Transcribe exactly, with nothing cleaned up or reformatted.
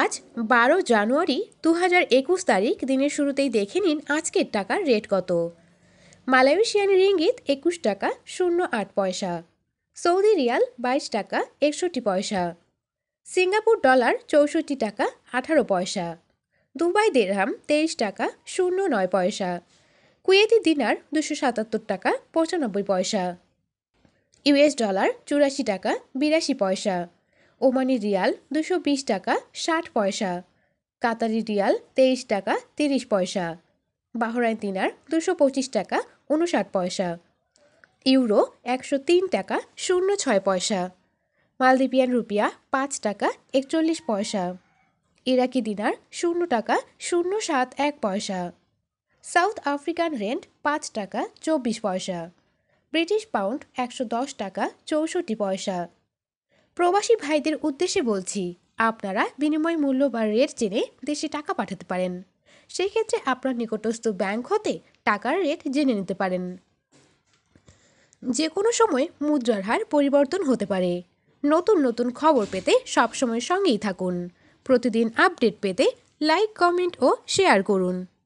আজ বারো জানুয়ারি দু হাজার একুশ তারিখ। দিনের শুরুতেই দেখে নিন আজকের টাকার রেট কত। মালয়েশিয়ান রিঙ্গিত একুশ টাকা শূন্য আট পয়সা, সৌদি রিয়াল বাইশ টাকা একষট্টি পয়সা, সিঙ্গাপুর ডলার চৌষট্টি টাকা আঠারো পয়সা, দুবাই দিরহাম তেইশ টাকা শূন্য নয় পয়সা, কুয়েতি দিনার দুশো সাতাত্তর টাকা পঁচানব্বই পয়সা, ইউএস ডলার চুরাশি টাকা বিরাশি পয়সা, ওমানি রিয়াল দুশো বিশ টাকা ষাট পয়সা, কাতারি রিয়াল তেইশ টাকা তিরিশ পয়সা, বাহরাইন দিনার দুশো পঁচিশ টাকা উনষাট পয়সা, ইউরো একশো তিন টাকা শূন্য ছয় পয়সা, মালদ্বীপিয়ান রুপিয়া পাঁচ টাকা একচল্লিশ পয়সা, ইরাকি দিনার শূন্য টাকা শূন্য সাত এক পয়সা, সাউথ আফ্রিকান রেন্ট পাঁচ টাকা চব্বিশ পয়সা, ব্রিটিশ পাউন্ড একশো দশ টাকা চৌষট্টি পয়সা। প্রবাসী ভাইদের উদ্দেশ্যে বলছি, আপনারা বিনিময় মূল্য বা রেট জেনে দেশে টাকা পাঠাতে পারেন। সেক্ষেত্রে আপনার নিকটস্থ ব্যাংক হতে টাকার রেট জেনে নিতে পারেন। যে কোনো সময় মুদ্রার হার পরিবর্তন হতে পারে। নতুন নতুন খবর পেতে সবসময় সঙ্গেই থাকুন। প্রতিদিন আপডেট পেতে লাইক, কমেন্ট ও শেয়ার করুন।